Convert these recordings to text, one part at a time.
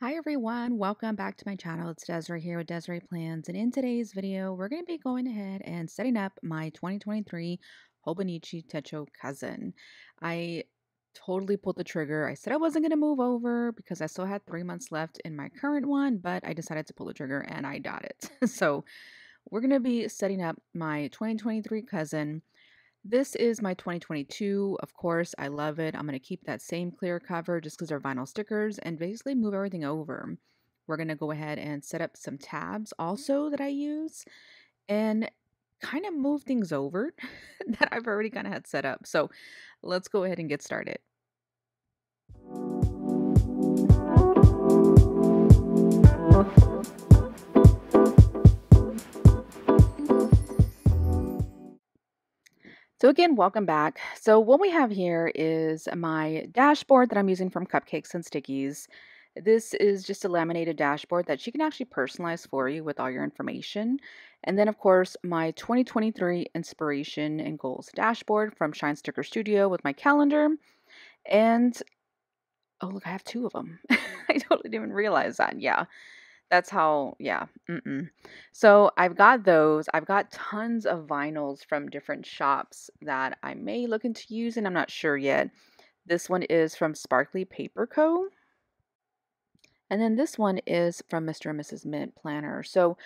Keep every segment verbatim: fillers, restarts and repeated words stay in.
Hi everyone, welcome back to my channel. It's Desiree here with Desiree Plans, and in today's video we're going to be going ahead and setting up my twenty twenty-three Hobonichi Techo Cousin. I totally pulled the trigger. I said I wasn't going to move over because I still had three months left in my current one, but I decided to pull the trigger and I got it. So we're going to be setting up my twenty twenty-three Cousin. This is my twenty twenty-two, of course, I love it. I'm going to keep that same clear cover just because they're vinyl stickers and basically move everything over. We're going to go ahead and set up some tabs also that I use and kind of move things over that I've already kind of had set up. So let's go ahead and get started. So again, welcome back. So what we have here is my dashboard that I'm using from Cupcakes and Stickies. This is just a laminated dashboard that you can actually personalize for you with all your information. And then of course, my twenty twenty-three inspiration and goals dashboard from Shine Sticker Studio with my calendar. And oh look, I have two of them. I totally didn't even realize that, yeah. That's how, yeah. Mm-mm. So I've got those. I've got tons of vinyls from different shops that I may look into using. I'm not sure yet. This one is from Sparkly Paper Co. And then this one is from Mister and Missus Mint Planner. So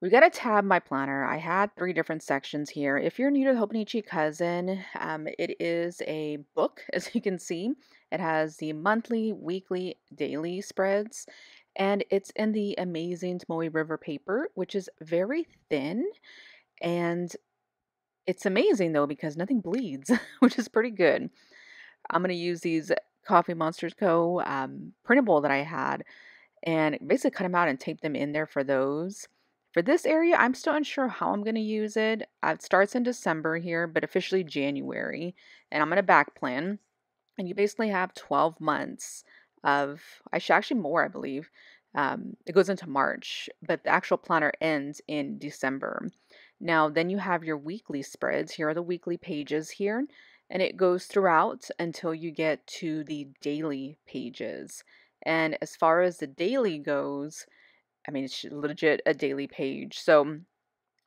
we've got to tab my planner. I had three different sections here. If you're new to the Hobonichi Cousin, um, it is a book, as you can see. It has the monthly, weekly, daily spreads. And it's in the amazing Tomoe River paper, which is very thin. And it's amazing, though, because nothing bleeds, which is pretty good. I'm going to use these Coffee Monsters Co. Um, printable that I had and basically cut them out and tape them in there for those. For this area, I'm still unsure how I'm going to use it. It starts in December here, but officially January. And I'm going to back plan. And you basically have twelve months. Of, I should actually more, I believe. Um, it goes into March, but the actual planner ends in December. Now, then you have your weekly spreads. Here are the weekly pages here, and it goes throughout until you get to the daily pages. And as far as the daily goes, I mean, it's legit a daily page. So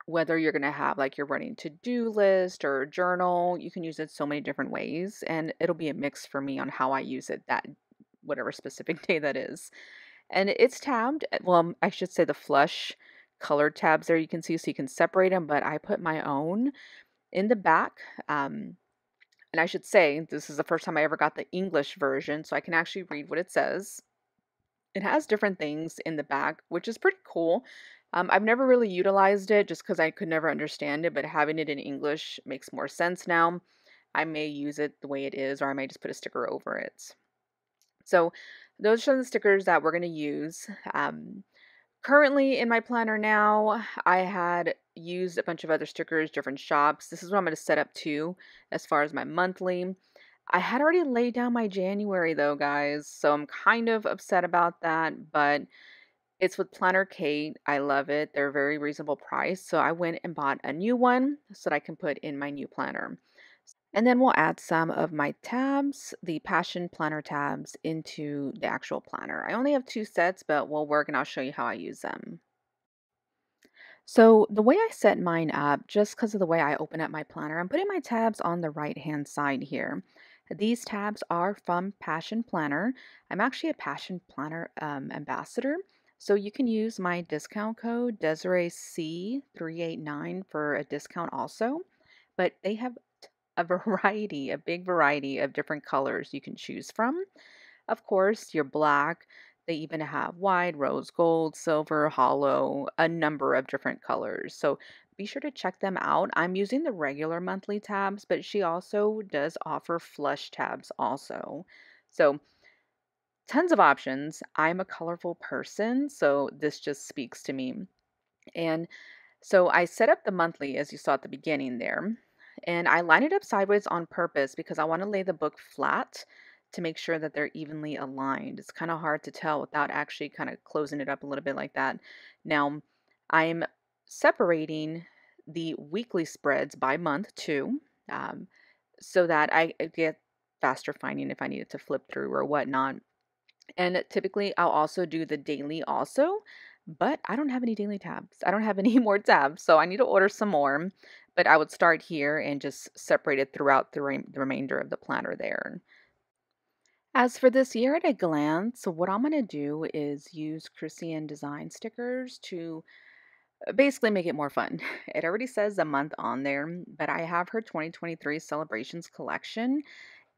whether you're going to have like your running to-do list or a journal, you can use it so many different ways, and it'll be a mix for me on how I use it that day, whatever specific day that is. And it's tabbed. Well, I should say the flush colored tabs there you can see, so you can separate them, but I put my own in the back. Um, and I should say, this is the first time I ever got the English version, so I can actually read what it says. It has different things in the back, which is pretty cool. Um, I've never really utilized it just because I could never understand it, but having it in English makes more sense now. I may use it the way it is, or I may just put a sticker over it. So those are the stickers that we're going to use. Um, currently in my planner now, I had used a bunch of other stickers, different shops. This is what I'm going to set up to as far as my monthly. I had already laid down my January though, guys. So I'm kind of upset about that, but it's with Planner Kate. I love it. They're a very reasonable price. So I went and bought a new one so that I can put in my new planner. And then we'll add some of my tabs, the Passion Planner tabs, into the actual planner. I only have two sets, but we'll work and I'll show you how I use them. So the way I set mine up, just because of the way I open up my planner, I'm putting my tabs on the right-hand side here. These tabs are from Passion Planner. I'm actually a Passion Planner um, ambassador. So you can use my discount code, Desiree C three eight nine, for a discount also. But they have a variety, a big variety of different colors you can choose from. Of course, your black, they even have white, rose gold, silver, hollow, a number of different colors. So be sure to check them out. I'm using the regular monthly tabs, but she also does offer flush tabs also. So tons of options. I'm a colorful person, so this just speaks to me. And so I set up the monthly as you saw at the beginning there. And I line it up sideways on purpose because I want to lay the book flat to make sure that they're evenly aligned. It's kind of hard to tell without actually kind of closing it up a little bit like that. Now, I'm separating the weekly spreads by month too, um, so that I get faster finding if I needed to flip through or whatnot. And typically I'll also do the daily also, but I don't have any daily tabs. I don't have any more tabs, so I need to order some more. But I would start here and just separate it throughout the, re the remainder of the planner there. As for this year at a glance, what I'm going to do is use Krissyanne Designs stickers to basically make it more fun. It already says a month on there, but I have her twenty twenty-three celebrations collection,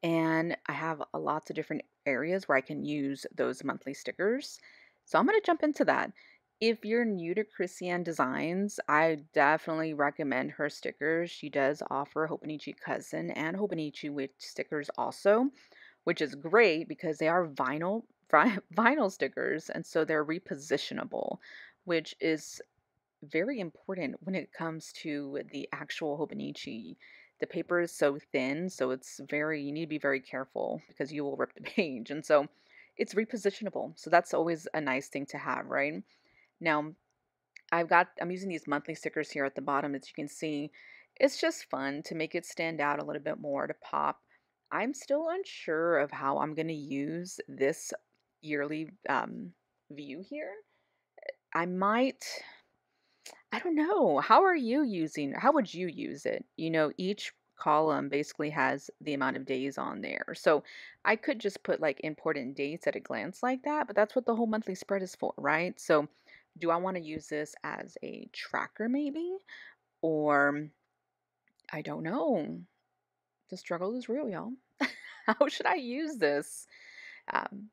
and I have lots of different areas where I can use those monthly stickers. So I'm going to jump into that. If you're new to Krissyanne Designs, I definitely recommend her stickers. She does offer Hobonichi Cousin and Hobonichi Witch stickers also, which is great because they are vinyl vinyl stickers, and so they're repositionable, which is very important when it comes to the actual Hobonichi. The paper is so thin, so it's very, you need to be very careful because you will rip the page. And so it's repositionable. So that's always a nice thing to have, right? Now, I've got, I'm using these monthly stickers here at the bottom, as you can see. It's just fun to make it stand out a little bit more, to pop. I'm still unsure of how I'm going to use this yearly um, view here. I might, I don't know. How are you using, how would you use it? You know, each column basically has the amount of days on there. So I could just put like important dates at a glance like that, but that's what the whole monthly spread is for, right? So do I want to use this as a tracker maybe? Or I don't know. The struggle is real, y'all. How should I use this? Um,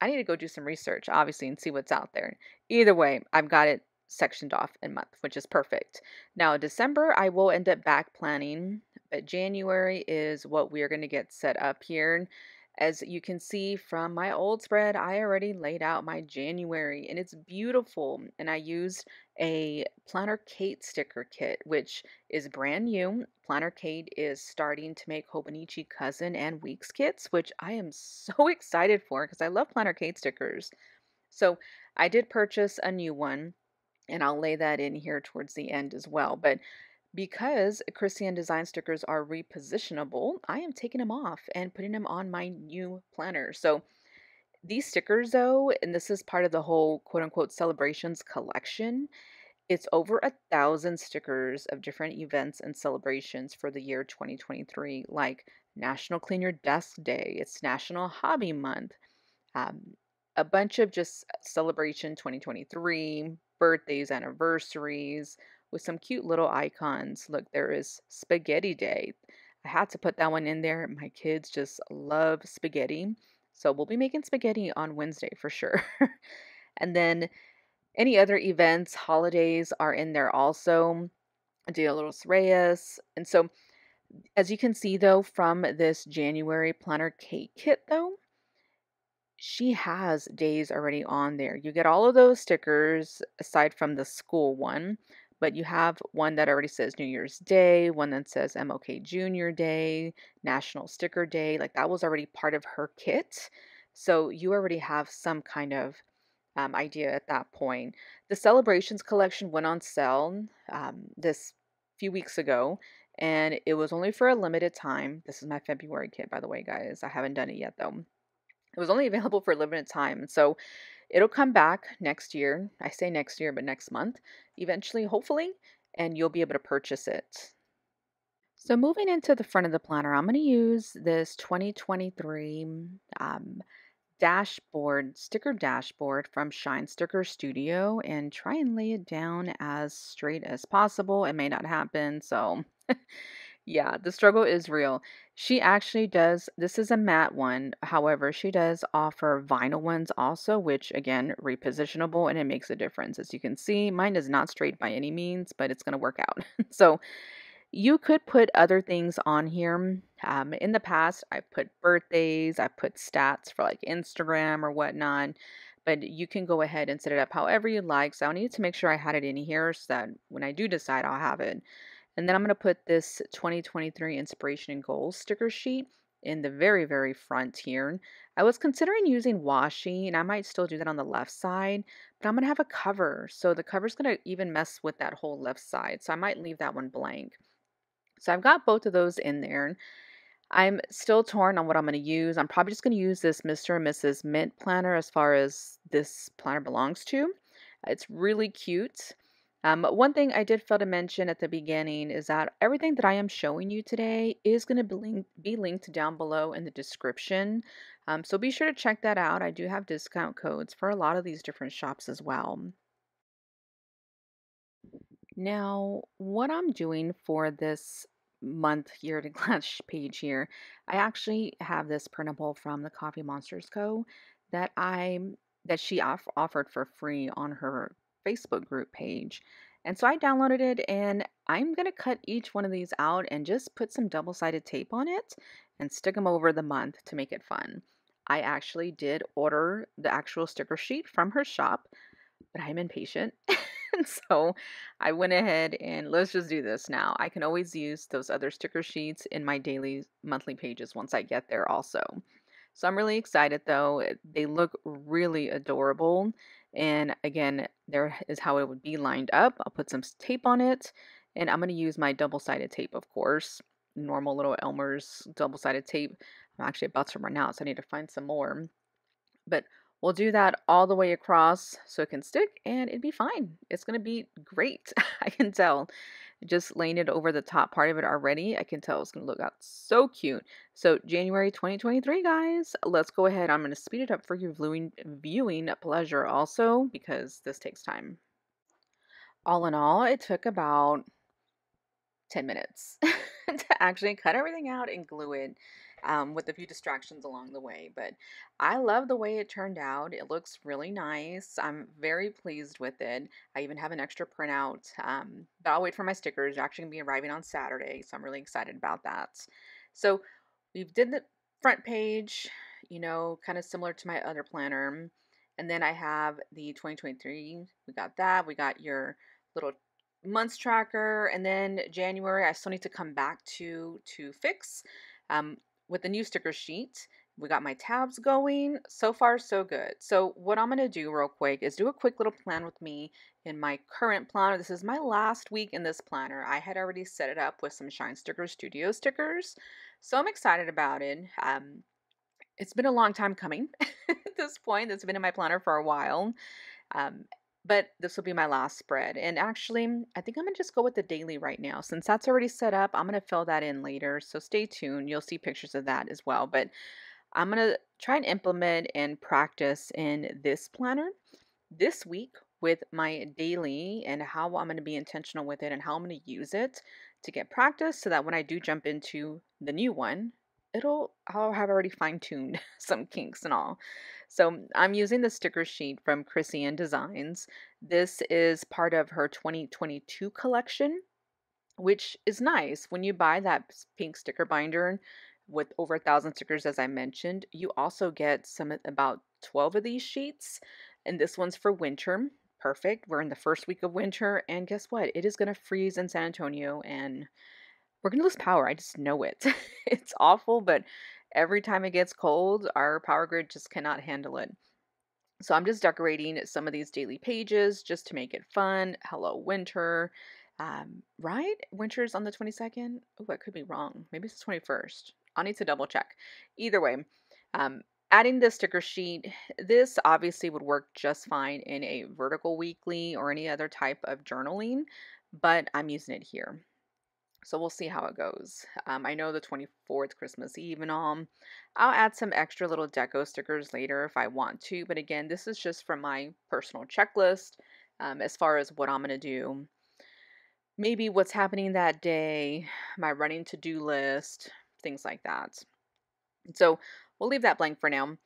I need to go do some research, obviously, and see what's out there. Either way, I've got it sectioned off in month, which is perfect. Now, December, I will end up back planning, but January is what we're going to get set up here. As you can see from my old spread, I already laid out my January, and it's beautiful. And I used a Planner Kate sticker kit, which is brand new. Planner Kate is starting to make Hobonichi Cousin and Weeks kits, which I am so excited for because I love Planner Kate stickers. So I did purchase a new one, and I'll lay that in here towards the end as well. But because Krissyanne Design stickers are repositionable, I am taking them off and putting them on my new planner. So these stickers though, and this is part of the whole quote unquote celebrations collection, it's over a thousand stickers of different events and celebrations for the year twenty twenty-three, like National Clean Your Desk Day, it's National Hobby Month, um, a bunch of just celebration twenty twenty-three, birthdays, anniversaries, with some cute little icons. Look, there is Spaghetti Day. I had to put that one in there. My kids just love spaghetti. So we'll be making spaghetti on Wednesday for sure. And then any other events, holidays are in there also. Dia de los Reyes. And so as you can see though, from this January Planner Kate kit though, she has days already on there. You get all of those stickers aside from the school one, but you have one that already says New Year's Day, one that says M L K Junior Day, National Sticker Day. Like that was already part of her kit. So you already have some kind of um, idea at that point. The celebrations collection went on sale um, this few weeks ago, and it was only for a limited time. This is my February kit, by the way, guys. I haven't done it yet though. It was only available for a limited time. And so it'll come back next year. I say next year, but next month, eventually, hopefully, and you'll be able to purchase it. So moving into the front of the planner, I'm going to use this twenty twenty-three um, dashboard, sticker dashboard from Shine Sticker Studio, and try and lay it down as straight as possible. It may not happen. So yeah, the struggle is real. She actually does, this is a matte one. However, she does offer vinyl ones also, which again, repositionable, and it makes a difference. As you can see, mine is not straight by any means, but it's going to work out. So you could put other things on here. Um, in the past, I put birthdays, I put stats for like Instagram or whatnot, but you can go ahead and set it up however you like. So I need to make sure I had it in here so that when I do decide, I'll have it. And then I'm going to put this twenty twenty-three Inspiration and Goals sticker sheet in the very, very front here. I was considering using washi, and I might still do that on the left side, but I'm going to have a cover. So the cover's going to even mess with that whole left side. So I might leave that one blank. So I've got both of those in there. I'm still torn on what I'm going to use. I'm probably just going to use this Mister and Missus Mint Planner as far as this planner belongs to. It's really cute. Um, one thing I did fail to mention at the beginning is that everything that I am showing you today is going to be, link be linked down below in the description. Um, so be sure to check that out. I do have discount codes for a lot of these different shops as well. Now, what I'm doing for this month year to glance page here, I actually have this printable from the Coffee Monsters Co. that I that she off offered for free on her Facebook group page. And so I downloaded it, and I'm going to cut each one of these out and just put some double-sided tape on it and stick them over the month to make it fun. I actually did order the actual sticker sheet from her shop, but I'm impatient. And so I went ahead and let's just do this now. I can always use those other sticker sheets in my daily monthly pages once I get there also. So I'm really excited though. They look really adorable. And again, there is how it would be lined up. I'll put some tape on it, and I'm going to use my double-sided tape, of course. Normal little Elmer's double-sided tape. I'm actually about to run out, so I need to find some more. But we'll do that all the way across so it can stick, and it'd be fine. It's going to be great. I can tell. Just laying it over the top part of it already, I can tell it's going to look out so cute. So January twenty twenty-three, guys, let's go ahead. I'm going to speed it up for your viewing, viewing pleasure also, because this takes time. All in all, it took about ten minutes to actually cut everything out and glue it. Um, with a few distractions along the way, but I love the way it turned out. It looks really nice. I'm very pleased with it. I even have an extra printout, um, but I'll wait for my stickers. They're actually going to be arriving on Saturday, so I'm really excited about that. So we did the front page, you know, kind of similar to my other planner, and then I have the twenty twenty-three. We got that. We got your little months tracker, and then January I still need to come back to to fix. Um, With the new sticker sheet, we got my tabs going. So far, so good. So what I'm going to do real quick is do a quick little plan with me in my current planner. This is my last week in this planner. I had already set it up with some Shine Sticker Studio stickers. So I'm excited about it. Um, it's been a long time coming at this point. It's been in my planner for a while. Um, But this will be my last spread. And actually, I think I'm going to just go with the daily right now. Since that's already set up, I'm going to fill that in later. So stay tuned. You'll see pictures of that as well. But I'm going to try and implement and practice in this planner this week with my daily and how I'm going to be intentional with it and how I'm going to use it to get practice so that when I do jump into the new one, it'll, I'll have already fine-tuned some kinks and all. So I'm using the sticker sheet from Krissyanne Designs. This is part of her twenty twenty-two collection, which is nice. When you buy that pink sticker binder with over a thousand stickers, as I mentioned, you also get some about twelve of these sheets. And this one's for winter. Perfect. We're in the first week of winter. And guess what? It is going to freeze in San Antonio, and we're going to lose power. I just know it. It's awful, but every time it gets cold, our power grid just cannot handle it. So I'm just decorating some of these daily pages just to make it fun. Hello, winter. Um, right? Winter's on the twenty-second. Oh, I could be wrong. Maybe it's the twenty-first. I'll need to double check. Either way, um, adding the sticker sheet, this obviously would work just fine in a vertical weekly or any other type of journaling, but I'm using it here. So we'll see how it goes. Um, I know the twenty-fourth, Christmas Eve and all. I'll add some extra little deco stickers later if I want to. But again, this is just from my personal checklist um, as far as what I'm going to do. Maybe what's happening that day, my running to-do list, things like that. So we'll leave that blank for now.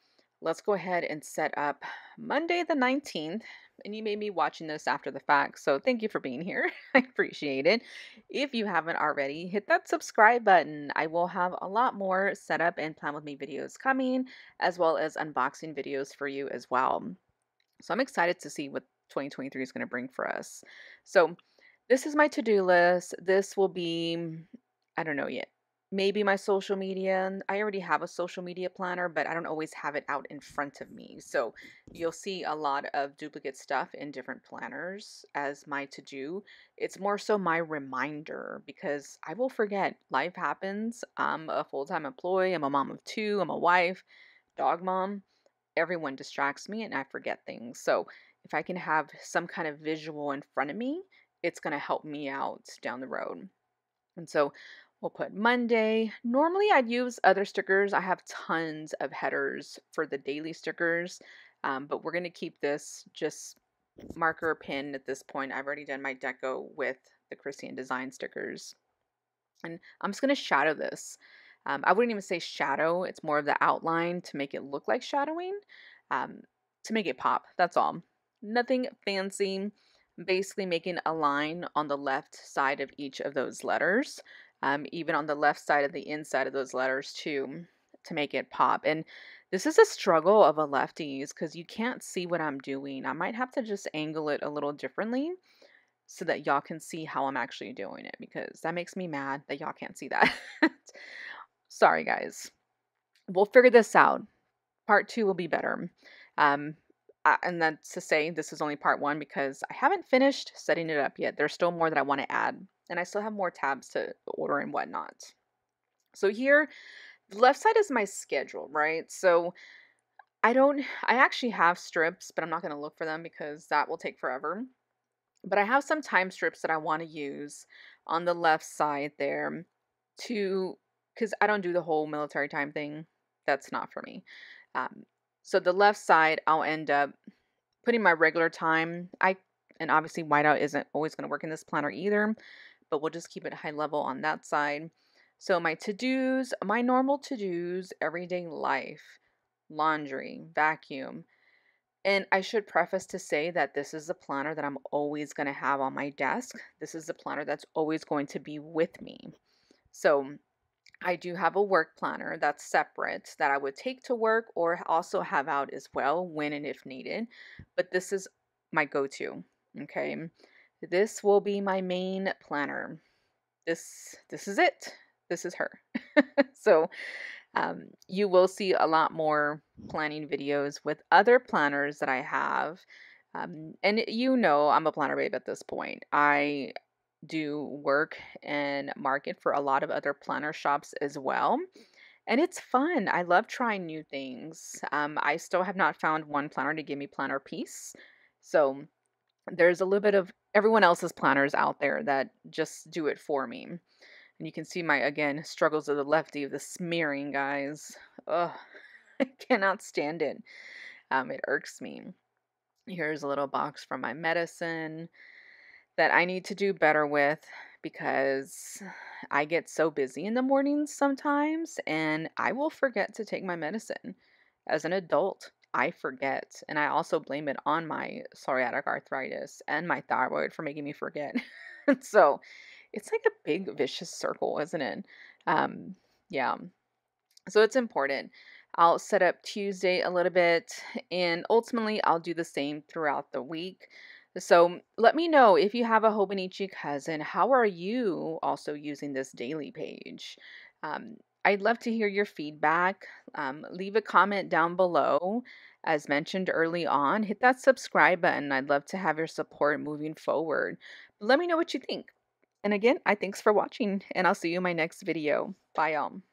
Let's go ahead and set up Monday the nineteenth. And you may be watching this after the fact, so thank you for being here. I appreciate it. If you haven't already, hit that subscribe button. I will have a lot more setup and plan with me videos coming, as well as unboxing videos for you as well. So I'm excited to see what twenty twenty-three is going to bring for us. So this is my to-do list. This will be, I don't know yet. maybe my social media. I already have a social media planner, but I don't always have it out in front of me. So you'll see a lot of duplicate stuff in different planners as my to-do. It's more so my reminder because I will forget. Life happens. I'm a full-time employee. I'm a mom of two. I'm a wife, dog mom. Everyone distracts me and I forget things. So if I can have some kind of visual in front of me, it's going to help me out down the road. And so we'll put Monday. Normally I'd use other stickers. I have tons of headers for the daily stickers, um, but we're going to keep this just marker pin at this point. I've already done my deco with the Krissyanne Designs stickers. And I'm just going to shadow this. Um, I wouldn't even say shadow. It's more of the outline to make it look like shadowing, um, to make it pop. That's all. Nothing fancy. Basically making a line on the left side of each of those letters, um, even on the left side of the inside of those letters too, to make it pop. And this is a struggle of a lefties because you can't see what I'm doing. I might have to just angle it a little differently so that y'all can see how I'm actually doing it, because that makes me mad that y'all can't see that. Sorry guys, we'll figure this out. Part two will be better. Um, Uh, and that's to say this is only part one because I haven't finished setting it up yet. There's still more that I want to add, and I still have more tabs to order and whatnot. So here, the left side is my schedule, right? So I don't, I actually have strips, but I'm not going to look for them because that will take forever. But I have some time strips that I want to use on the left side there to, because I don't do the whole military time thing. That's not for me. Um, So the left side, I'll end up putting my regular time. I and obviously whiteout isn't always going to work in this planner either, but we'll just keep it high level on that side. So my to-dos, my normal to-dos, everyday life, laundry, vacuum. And I should preface to say that this is the planner that I'm always going to have on my desk. This is the planner that's always going to be with me. So I do have a work planner that's separate that I would take to work or also have out as well when and if needed. But this is my go-to, okay? This will be my main planner. This, this is it. This is her. So um, you will see a lot more planning videos with other planners that I have. Um, and you know I'm a planner babe at this point. I... do work and market for a lot of other planner shops as well. And it's fun. I love trying new things. Um, I still have not found one planner to give me planner peace. So there's a little bit of everyone else's planners out there that just do it for me. And you can see my, again, struggles of the lefty, the smearing, guys. Ugh, I cannot stand it. Um, it irks me. Here's a little box for my medicine that I need to do better with because I get so busy in the mornings sometimes and I will forget to take my medicine. As an adult, I forget. And I also blame it on my psoriatic arthritis and my thyroid for making me forget. So it's like a big vicious circle, isn't it? Um, yeah. So it's important. I'll set up Tuesday a little bit and ultimately I'll do the same throughout the week. So let me know if you have a Hobonichi cousin, how are you also using this daily page? Um, I'd love to hear your feedback. Um, leave a comment down below. As mentioned early on, hit that subscribe button. I'd love to have your support moving forward. Let me know what you think. And again, I thanks for watching and I'll see you in my next video. Bye y'all.